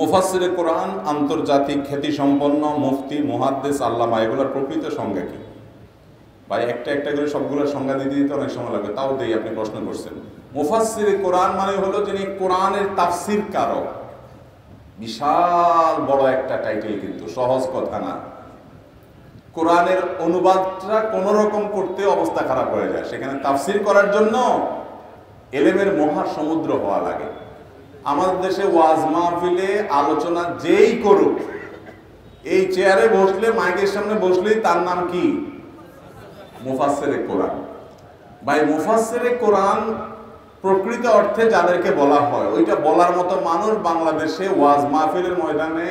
মুফাসসিরে কোরআন আন্তর্জাতিক খ্যাতি সম্পন্ন মুফতি মুহাদ্দিস আল্লামা এগুলোর প্রকৃত সংজ্ঞা কি? ভাই একটা একটা করে সবগুলোর সংজ্ঞা দিতে দিতে অনেক সময় লাগবে, তাও দেই। আপনি প্রশ্ন করছেন মুফাসসিরে কোরআন মানে হলো যিনি কোরআনের তাফসির কারক। বিশাল বড় একটা টাইটেল, কিন্তু সহজ কথা না। কোরআনের অনুবাদটা কোনো রকম করতে অবস্থা খারাপ হয়ে যায়, সেখানে তাফসির করার জন্য এলেমের মহাসমুদ্র হওয়া লাগে। আমাদের দেশে ওয়াজ মাহফিলে আলোচনা যেই করুক, এই চেয়ারে বসলে মাইকের সামনে বসলেই তার নাম কি? মুফাসসিরে কোরআন। ভাই মুফাসসিরে কোরআন প্রকৃত অর্থে যাদেরকে বলা হয়, ওইটা বলার মতো মানুষ বাংলাদেশে ওয়াজ মাহফিলের ময়দানে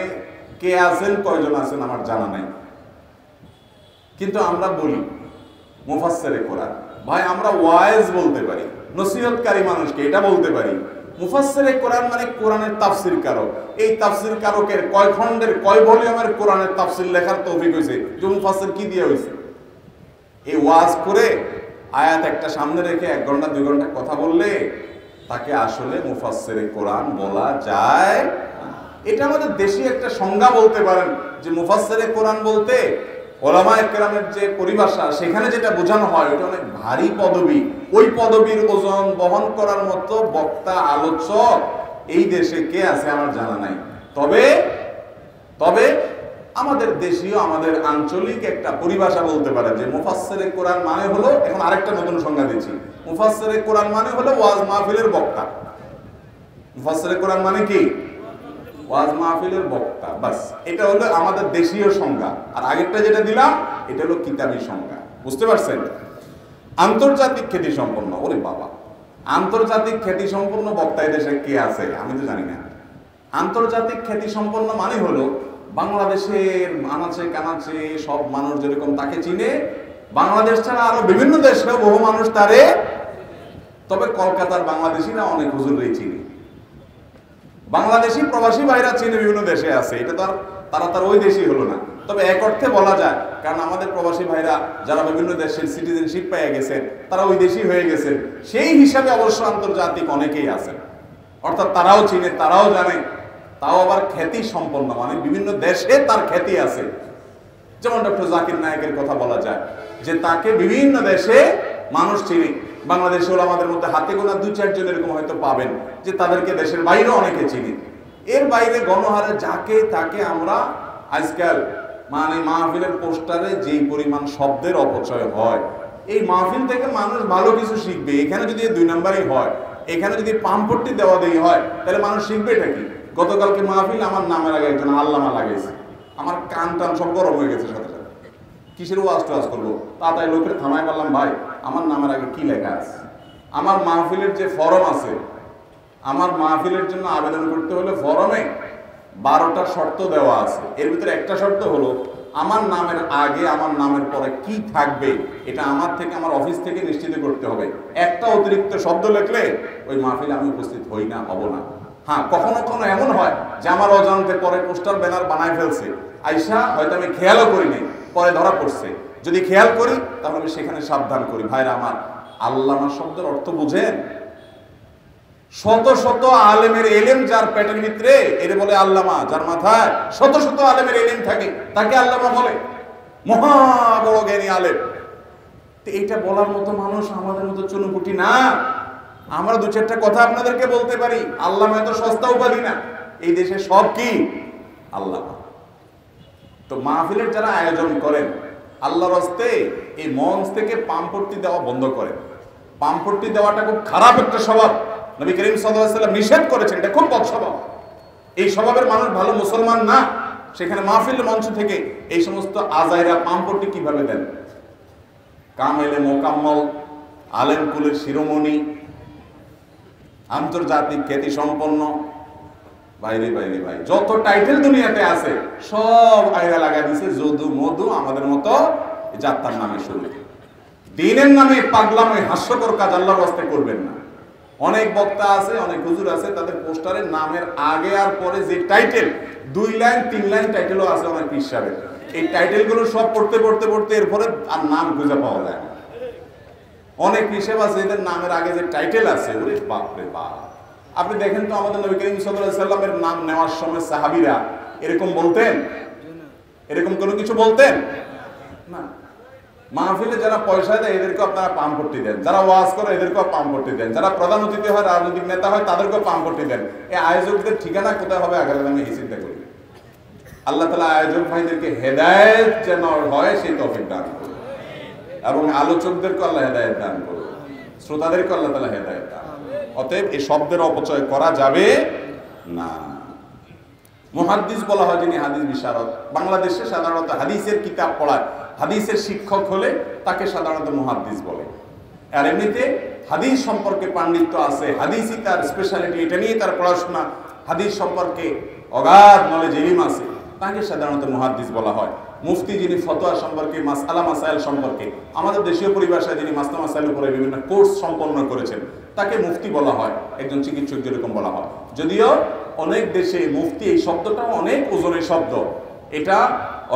কে আছেন, কয়জন আছেন আমার জানা নাই, কিন্তু আমরা বলি মুফাসসিরে কোরআন। ভাই আমরা ওয়াইজ বলতে পারি, নসিহতকারী মানুষকে এটা বলতে পারি। মুফাসসিরে কোরআন মানে কোরআনের তাফসির কারক। এই তাফসির কারকের কয় খণ্ডের কয় ভলিউমের কোরআনের তাফসির লেখার তৌফিক হয়েছে, যে মুফাসসির কি দিয়ে হয়েছে? এই ওয়াজ করে আয়াত একটা সামনে রেখে ১ ঘন্টা ২ ঘন্টা কথা বললে তাকে আসলে মুফাসসিরে কোরআন বলা যায় না। এটা আমাদের দেশি একটা সংজ্ঞা বলতে পারেন, যে মুফাসসিরে কোরআন বলতে ওলামা একরামের যে পরিভাষা সেখানে যেটা বোঝানো হয় ওটা অনেক ভারী পদবি। ওই পদবির ওজন বহন করার মতো বক্তা, আলোচক এই দেশে কে আছে আমার জানা নাই। তবে তবে আমাদের দেশীয়, আমাদের আঞ্চলিক একটা পরিভাষা বলতে পারে যে মুফাসসিরে কোরআন মানে হলো, এখন আরেকটা নতুন সংজ্ঞা দিচ্ছি, মুফাসসিরে কোরআন মানে হলো ওয়াজ মাহফিলের বক্তা। মুফাসসিরে কোরআন মানে কি? ওয়াজ মাহফিলের বক্তা। বাস, এটা হলো আমাদের দেশীয় সংজ্ঞা, আর আগেরটা যেটা দিলাম এটা হলো কিতাবী সংজ্ঞা। বুঝতে পারছেন? আন্তর্জাতিক খ্যাতি সম্পন্ন, ওরে বাবা, আন্তর্জাতিক খ্যাতি সম্পন্ন বক্তা দেশে কে আছে আমি তো জানি না। আন্তর্জাতিক খ্যাতি সম্পন্ন মানে হলো বাংলাদেশের আনাচে কানাচে সব মানুষ যেরকম তাকে চিনে, বাংলাদেশ ছাড়া আরো বিভিন্ন দেশেও বহু মানুষ তারে, তবে কলকাতার বাংলাদেশিরা অনেক হুজুরই চিনে, বাংলাদেশি প্রবাসী ভাইরা চিনে বিভিন্ন দেশে আছে। এটা তো আর তারা তার ওই দেশই হলো না, তবে এক অর্থে বলা যায়, কারণ আমাদের প্রবাসী ভাইরা যারা বিভিন্ন দেশের সিটিজেনশিপ পেয়ে গেছেন তারা ওই দেশই হয়ে গেছেন। সেই হিসাবে অবশ্য আন্তর্জাতিক অনেকেই আছেন, অর্থাৎ তারাও চিনে, তারাও জানে, তাও আবার খ্যাতি সম্পন্ন, মানে বিভিন্ন দেশে তার খ্যাতি আছে। যেমন ডক্টর জাকির নায়েকের কথা বলা যায়, যে তাকে বিভিন্ন দেশে মানুষ চিনে। বাংলাদেশে ওলামাদের মধ্যে হাতে গোনা ২-৪ জন এরকম হয়তো পাবেন যে তাদেরকে দেশের বাইরে অনেকে চিনি। এর বাইরে গণহারে যাকে তাকে আমরা আজকাল, মানে মাহফিলের পোস্টারে যেই পরিমাণ শব্দের অপচয় হয়, এই মাহফিল থেকে মানুষ ভালো কিছু শিখবে। এখানে যদি ২ নম্বরই হয়, এখানে যদি পাম্পটি দেওয়া দেওয়া হয়, তাহলে মানুষ শিখবে এটা কি? গতকালকে মাহফিল, আমার নামের আগে একজন আল্লামা লাগাইছে, আমার কান টান সব গরম হয়ে গেছে সাথে সাথে, কিসের ওয়াজ টাজ করবো? তাড়াতাড়ি লোকের থামায় বললাম, ভাই আমার নামের আগে কি লেখা আছে? আমার মাহফিলের যে ফরম আছে, আমার মাহফিলের জন্য আবেদন করতে হলে ফরমে 12টা শর্ত দেওয়া আছে। এর ভিতরে একটা শর্ত হলো আমার নামের আগে আমার নামের পরে কি থাকবে এটা আমার থেকে, আমার অফিস থেকে নিশ্চিত করতে হবে। একটা অতিরিক্ত শব্দ লিখলে ওই মাহফিলে আমি উপস্থিত হই না, হব না। হ্যাঁ, কখনো কখনো এমন হয় যে আমার অজান্তে পরে পোস্টার ব্যানার বানায় ফেলছে, আয়শা হয়তো আমি খেয়ালও করিনি, পরে ধরা পড়ছে। যদি খেয়াল করি তাহলে আমি সেখানে সাবধান করি। ভাইরা আমার, আল্লামা শব্দের অর্থ বুঝেন? শত শত আলেমের এলেম যার পেটের ভিতরে, এর বলে আল্লামা। যার মাথায় শত শত আলেমের এলেম থাকে তাকে আল্লামা বলে, মহা বড় জ্ঞানী আলেম। তো এটা বলার মতো মানুষ আমাদের মতো চুনুপুটি না। আমরা ২-৪টা কথা আপনাদেরকে বলতে পারি। আল্লামা এত সস্তা উপাধি না, এই দেশে সব কি আল্লামা। তো মাহফিলের যারা আয়োজন করেন, আল্লাহর হস্তে এই মঞ্চ থেকে পাম্পটি দেওয়া বন্ধ করেন। পাম্পটি দেওয়াটা খুব খারাপ একটা স্বভাব, নবী করিম সাল্লাল্লাহু আলাইহি ওয়াসাল্লাম নিষেধ করেছেন, এটা খুব বদ স্বভাব। এই স্বভাবের মানুষ ভালো মুসলমান না। সেখানে মাহফিল মঞ্চ থেকে এই সমস্ত আজাইরা পাম্পটি কিভাবে দেন? কামেলে মোকাম্মল, আলেম কুলের শিরোমণি, আন্তর্জাতিক খ্যাতি সম্পন্ন, বাইরে বাইরে ভাই যত টাইটেল দুনিয়াতে আছে সব আয়রা লাগা দিছে, যদু মধু আমাদের মতো যাত্রার নামে শুরু। দিনের নামে পাগলামে হাস্যকর কাজ আল্লাহর রাস্তে করবেন না। অনেক বক্তা আছে, অনেক হুজুর আছে, তাদের পোস্টারের নামের আগে আর পরে যে টাইটেল, ২-3 লাইন টাইটেলও আছে অনেক হিসাবে। এই টাইটেলগুলো সব পড়তে পড়তে পড়তে এরপরে আর নাম খুঁজে পাওয়া যায় না। অনেক হিসেব আছে এদের নামের আগে যে টাইটেল আছে, ওরে বাপরে বাপ, আপনি দেখেন তো আমাদের নবী করিম সাল্লাল্লাহু আলাইহি সাল্লামের নাম নেওয়ার সময় সাহাবীরা এরকম বলতেন? এরকম কোনো কিছু বলতেন না। মাহফিলে যারা পয়সা দেয় এদেরকে আপনারা পাম করতে দেন, যারা ওয়াজ করে এদেরকেও পাম করতে দেন, যারা প্রধান অতিথি হয়, রাজনৈতিক নেতা হয় তাদেরকেও পাম করতে দেন। এই আয়োজকদের ঠিকানা কোথায় হবে আগামী দিনে এই চিন্তা করি। আল্লাহ তাআলা আয়োজক ভাইদেরকে হেদায়েত যেন হয় সেই তৌফিক দান করুন, এবং আলোচকদেরকে আল্লাহ হেদায়েত দান করুন, শ্রোতাদেরকে আল্লাহ তাআলা হেদায়েত দান। অতএব এই শব্দের অপচয় করা যাবে না। মুহাদ্দিস বলা হয় যিনি হাদিস বিশারদ। বাংলাদেশে সাধারণত হাদিসের কিতাব পড়ায় হাদিসের শিক্ষক হলে তাকে সাধারণত মুহাদ্দিস বলে। আর এমনিতে হাদিস সম্পর্কে পাণ্ডিত্য আছে, হাদিসই তার স্পেশালিটি, এটা নিয়ে তার পড়াশোনা, হাদিস সম্পর্কে অগাধ নলেজ এলিম আছে, তাকে সাধারণত মুহাদ্দিস বলা হয়। মুফতি যিনি ফতোয়া সম্পর্কে, মাসআলা মাসাইল সম্পর্কে, আমাদের দেশীয় পরিভাষায় যিনি মাসআলা মাসাইলের উপরে বিভিন্ন কোর্স সম্পন্ন করেছেন তাকে মুফতি বলা হয়। একজন চিকিৎসক যেরকম বলা হয়, যদিও অনেক দেশে মুফতি এই শব্দটা অনেক ওজনের শব্দ, এটা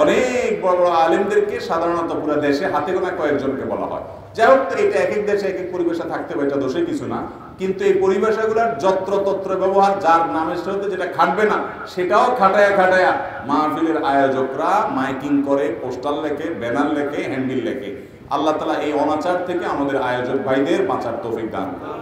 অনেক বড় বড় আলেমদেরকে সাধারণত পুরো দেশে হাতে গোনা কয়েকজনকে বলা হয়। যাই হোক, এটা এক এক দেশে এক এক পরিভাষা থাকতে পারে, এটা দোষের কিছু না। কিন্তু এই পরিভাষাগুলোর যত্রতত্র ব্যবহার, যার নামের সাথে যেটা খাটবে না সেটাও খাটায়া খাটায়া মাহফিলের আয়োজকরা মাইকিং করে, পোস্টার লেখে, ব্যানার লেখে, হ্যান্ডবিল লেখে। আল্লাহ তাআলা এই অনাচার থেকে আমাদের আয়োজক ভাইদের বাঁচার তৌফিক দান করুন।